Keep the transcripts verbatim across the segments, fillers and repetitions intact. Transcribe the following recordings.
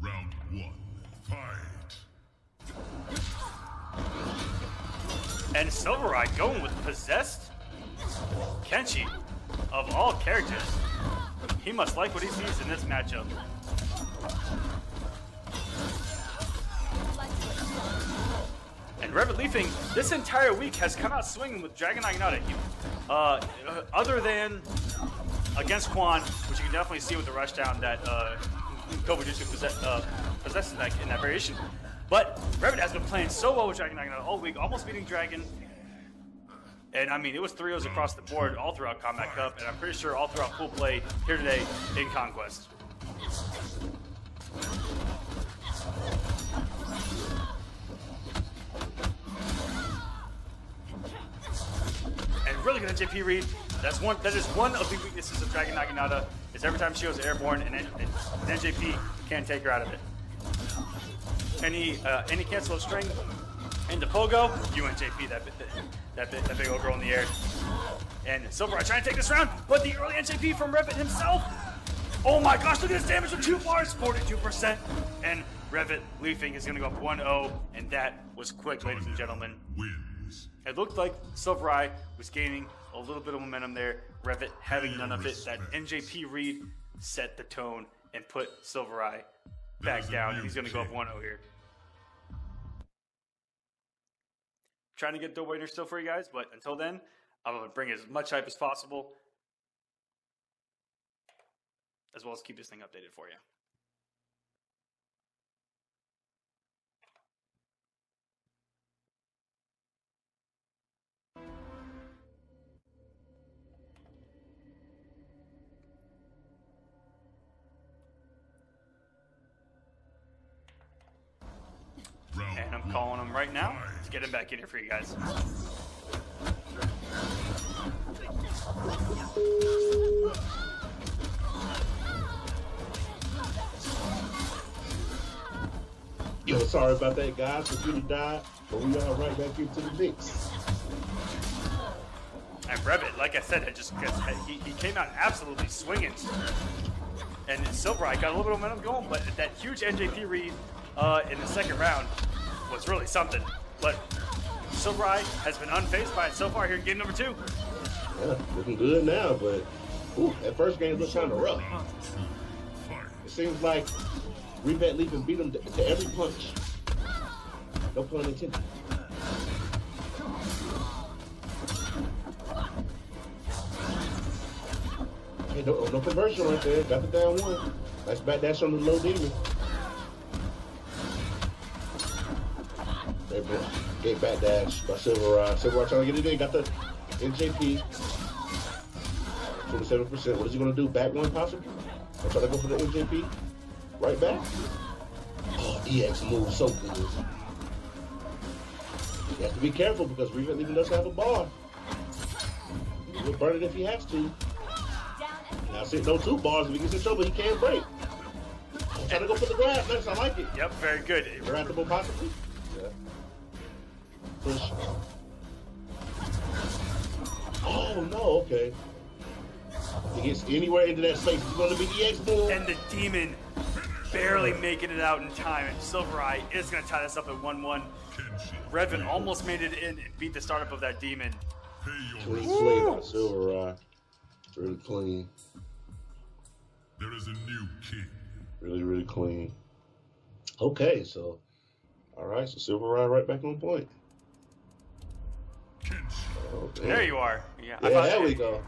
Round one, fight. And Sylverrye going with Possessed? Kenshi, of all characters, he must like what he sees in this matchup. And Revetleafing, this entire week has come out swinging with Dragon Knight Nautic. Uh, other than against Quan, which you can definitely see with the rushdown that uh, Kobujutsu possess, uh, possesses in that, in that variation. But Revet has been playing so well with Dragon Knight Nautic all week, almost beating Dragon. And I mean, it was three ohs across the board all throughout Combat Cup, and I'm pretty sure all throughout full play here today in Conquest. Really good at J P read. That's one. That is one of the weaknesses of Dragon Naginata. Is every time she goes airborne, and an N J P can't take her out of it. Any uh, any cancel of string into pogo, you N J P that that that, that big old girl in the air. And Sylverrye trying to take this round, but the early N J P from Revet himself. Oh my gosh! Look at his damage with two bars, forty-two percent. And Revetleafing is going to go up one oh, and that was quick, ladies and gentlemen. It looked like Sylverrye was gaining a little bit of momentum there. Revet having none of it. That N J P read set the tone and put Sylverrye back down. He's going to go up one oh here. Trying to get the waiter still for you guys, but until then, I'm going to bring as much hype as possible, as well as keep this thing updated for you. And I'm calling him right now to get him back in here for you guys. Yo, sorry about that, guys. We didn't die, but we are right back into the mix. And Revet, like I said, I just he, he came out absolutely swinging. And Sylverrye got a little bit of momentum going, but that huge N J P read uh, in the second round was really something. But Sylverrye has been unfazed by it so far here in game number two. Yeah, looking good now, but ooh, that first game looked kind of rough. It seems like Revetleafing beat him to, to every punch. No pun intended. Hey, no, no conversion right there. Got the down one. Nice backdash on the low demon. Great backdash by Sylverrye. Sylverrye trying to get it in. Got the N J P. twenty-seven percent. What is he going to do? Back one possibly? I'm trying to go for the N J P. Right back. Oh, E X moves so good. He has to be careful because Revetleafing does have a bar. He will burn it if he has to. Now, see, no two bars. If he gets in trouble, he can't break. I'm trying to go for the grab. Next, I like it. Yep, very good. Grabbable possibly. Yeah. Push. Oh, no, okay. If he gets anywhere into that space, it's going to be the X move. And the demon barely making it out in time. And Sylverrye is going to tie this up at one one. Revet almost made it in and beat the startup of that demon. Clean play by Sylverrye. Really clean. There is a new king. Really, really clean. Okay, so. Alright, so Sylverrye right back on point. Okay. There you are. Yeah, yeah I there we go.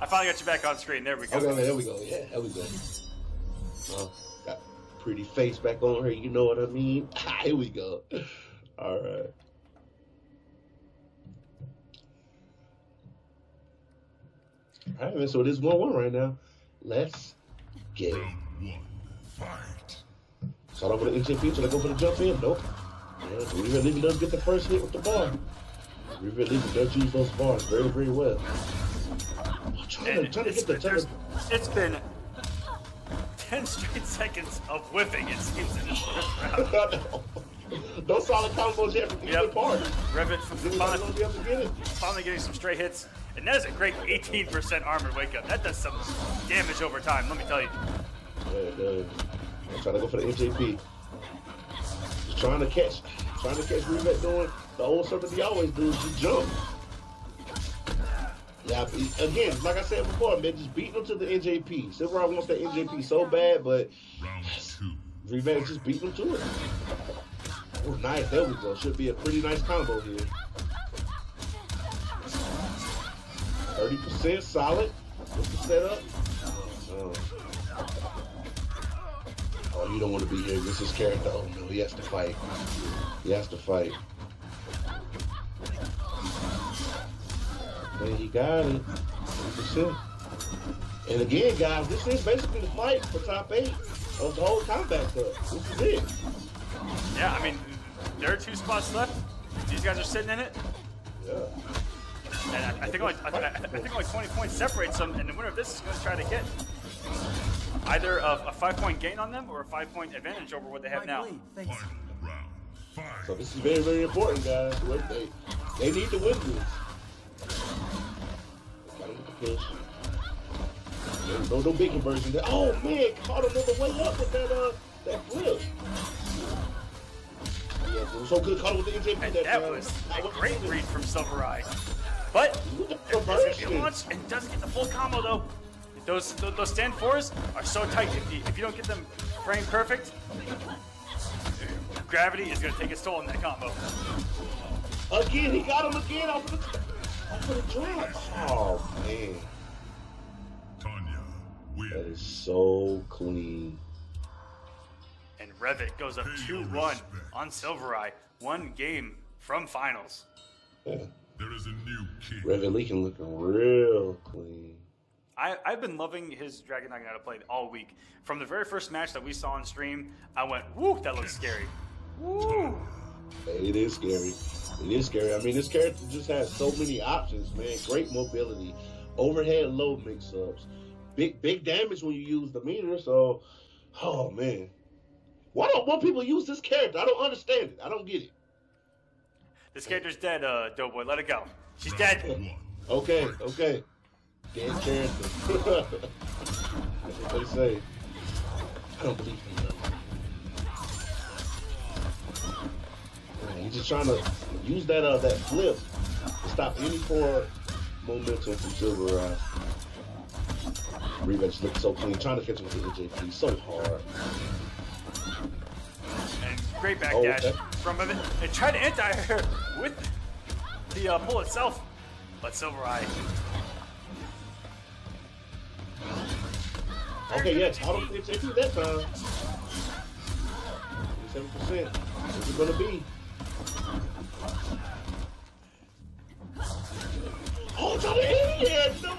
I finally got you back on screen. There we go. Okay, there we go. Yeah, there we go. Well, got pretty face back on her. You know what I mean? Here we go. Alright. All right, man, so it is one one right now. Let's get it. Start off with an N J P, should I go for the jump in? Nope. Yeah, Revetleafing does get the first hit with the bar. Revetleafing does use those bars very, very well. I'm trying to, trying to get the turn. It's been ten straight seconds of whiffing, it seems, in this first round. No solid combos yet from either party. Revet from finally, finally getting some straight hits. And that is a great eighteen percent armor wake up. That does some damage over time, let me tell you. Yeah, it does. I'm trying to go for the M J P. Just trying to catch. Trying to catch Revet doing the old serpent he always does, just jump. Yeah, again, like I said before, man, just beat them to the N J P. Sylverrye wants that N J P so bad, but Revet just beat them to it. Oh, nice. There we go. Should be a pretty nice combo here. thirty percent solid. What's the setup? Oh, oh, you don't want to be here. This is character. Oh, no. He has to fight. He has to fight. Man, he got it. thirty percent. And again, guys, this is basically the fight for top eight of the whole combat cup. This is it. Yeah, I mean, there are two spots left. These guys are sitting in it. Yeah. And I, I think only I, I think only twenty points separates them, and the winner of this is going to try to get either a, a five-point gain on them or a five-point advantage over what they have now. So this is very, very important, guys. They, they need to win this. Gotta get the push. No, no big conversion there. Oh man, caught him on the way up with that uh that flip. Yeah, so good caught with the M J P and that That time. was a great read from Sylverrye. But it doesn't get launched and doesn't get the full combo though. Those those, those stand fours are so tight. If you, if you don't get them framed perfect, gravity is going to take its toll in that combo. Again, he got him again off of the, off of the trap. Oh man, Tanya, that is so clean. And Revet goes up two one on Sylverrye, one game from finals. Yeah. There is a new king. Revetleafing looking real clean. I, I've been loving his Dragon Naginata play all week. From the very first match that we saw on stream, I went, woo, that looks scary. Woo! It is scary. It is scary. I mean, this character just has so many options, man. Great mobility, overhead low mix-ups, big big damage when you use the meter. So, oh man, why don't more people use this character? I don't understand it. I don't get it. This character's dead, uh, Doughboy. Let it go. She's dead. Okay, okay. Dead character. That's what they say. I don't believe you. He's just trying to use that uh, that flip to stop any poor momentum from Sylverrye. Revet's looking so clean. Trying to catch him with the N J P so hard. Great backdash oh, okay. from him and tried to anti her with the uh, pull itself, but Sylverrye. Okay, yeah, auto N J P that time. seven percent. What's it gonna be? Oh, it's on the idiot! No!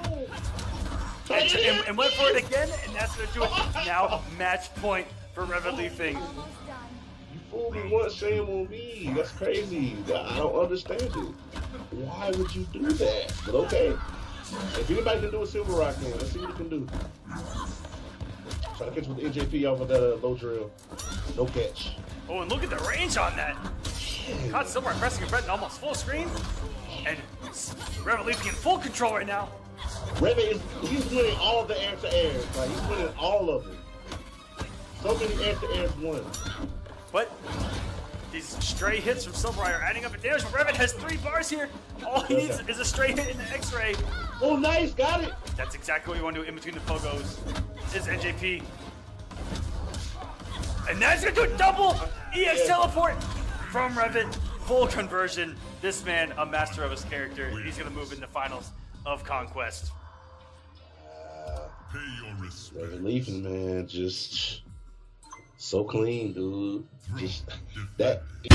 And, and, and went for it again, and that's gonna do it. Now, match point for Revetleafing. Fool me once, shame on me. That's crazy. I don't understand it. Why would you do that? But okay. If anybody can do a Sylverrye can, let's see what he can do. Try to catch with the N J P off of that uh, low drill. No catch. Oh, and look at the range on that. Yeah. God, Sylverrye pressing and threatening almost full screen. And Revetleafing in full control right now. Revet is he's winning all the air to air. Like he's winning all of it. So many air to airs won. But these stray hits from Sylverrye are adding up in damage. Revet has three bars here. All he needs is a stray hit in the X-ray. Oh, nice. Got it. That's exactly what you want to do in between the pogos. Is N J P. And that's going to do double E X teleport from Revet. Full conversion. This man, a master of his character. He's going to move in the finals of Conquest. Uh, Pay your respect. Revetleafing, man. Just... so clean, dude. Just that